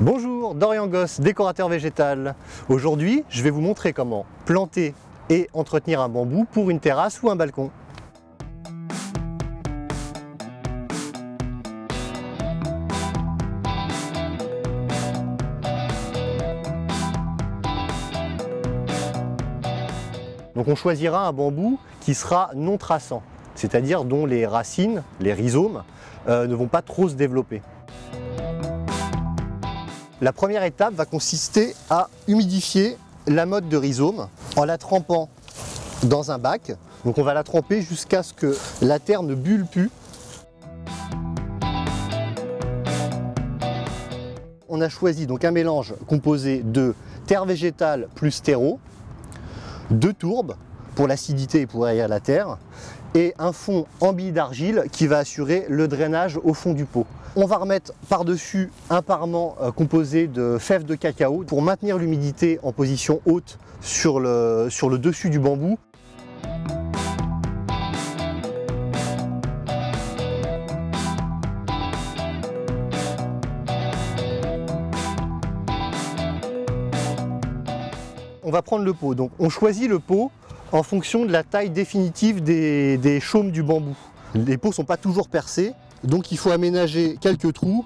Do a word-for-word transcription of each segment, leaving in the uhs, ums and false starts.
Bonjour, Dorian Gosse, décorateur végétal. Aujourd'hui, je vais vous montrer comment planter et entretenir un bambou pour une terrasse ou un balcon. Donc on choisira un bambou qui sera non traçant, c'est-à-dire dont les racines, les rhizomes, euh, ne vont pas trop se développer. La première étape va consister à humidifier la motte de rhizome en la trempant dans un bac. Donc on va la tremper jusqu'à ce que la terre ne bulle plus. On a choisi donc un mélange composé de terre végétale plus stéro, deux tourbes pour l'acidité et pour aérer la terre, et un fond en billes d'argile qui va assurer le drainage au fond du pot. On va remettre par-dessus un parement composé de fèves de cacao pour maintenir l'humidité en position haute sur le, sur le dessus du bambou. On va prendre le pot, donc on choisit le pot en fonction de la taille définitive des, des chaumes du bambou. Les pots ne sont pas toujours percés, donc il faut aménager quelques trous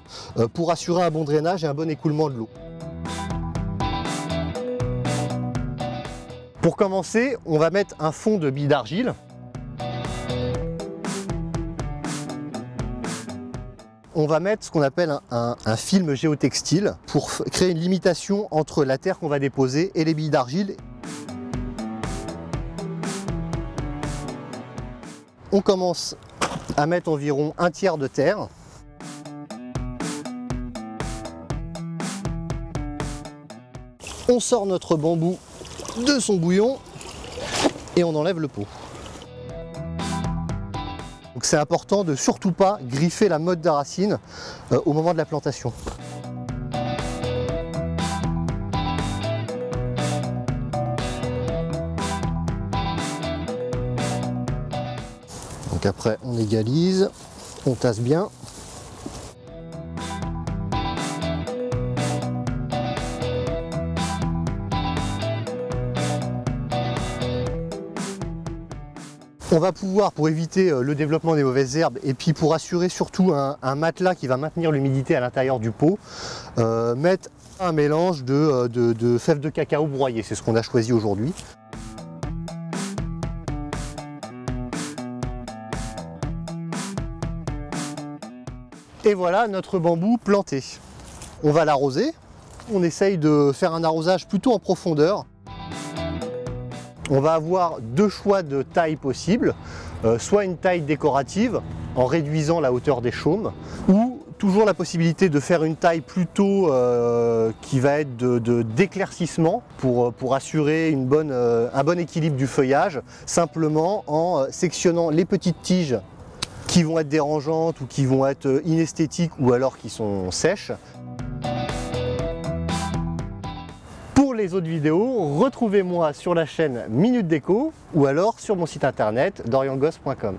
pour assurer un bon drainage et un bon écoulement de l'eau. Pour commencer, on va mettre un fond de billes d'argile. On va mettre ce qu'on appelle un, un, un film géotextile pour créer une limitation entre la terre qu'on va déposer et les billes d'argile. On commence à mettre environ un tiers de terre. On sort notre bambou de son bouillon et on enlève le pot. Donc c'est important de surtout pas griffer la motte de racine euh, au moment de la plantation. Donc après on égalise, on tasse bien. On va pouvoir, pour éviter le développement des mauvaises herbes et puis pour assurer surtout un, un matelas qui va maintenir l'humidité à l'intérieur du pot, euh, mettre un mélange de, de, de fèves de cacao broyées, c'est ce qu'on a choisi aujourd'hui. Et voilà notre bambou planté. On va l'arroser. On essaye de faire un arrosage plutôt en profondeur. On va avoir deux choix de taille possibles, euh, soit une taille décorative en réduisant la hauteur des chaumes, ou toujours la possibilité de faire une taille plutôt euh, qui va être de, de, d'éclaircissement pour, pour assurer une bonne, euh, un bon équilibre du feuillage, simplement en sectionnant les petites tiges qui vont être dérangeantes ou qui vont être inesthétiques ou alors qui sont sèches. Pour les autres vidéos, retrouvez-moi sur la chaîne Minute Déco ou alors sur mon site internet dorian gosse point com.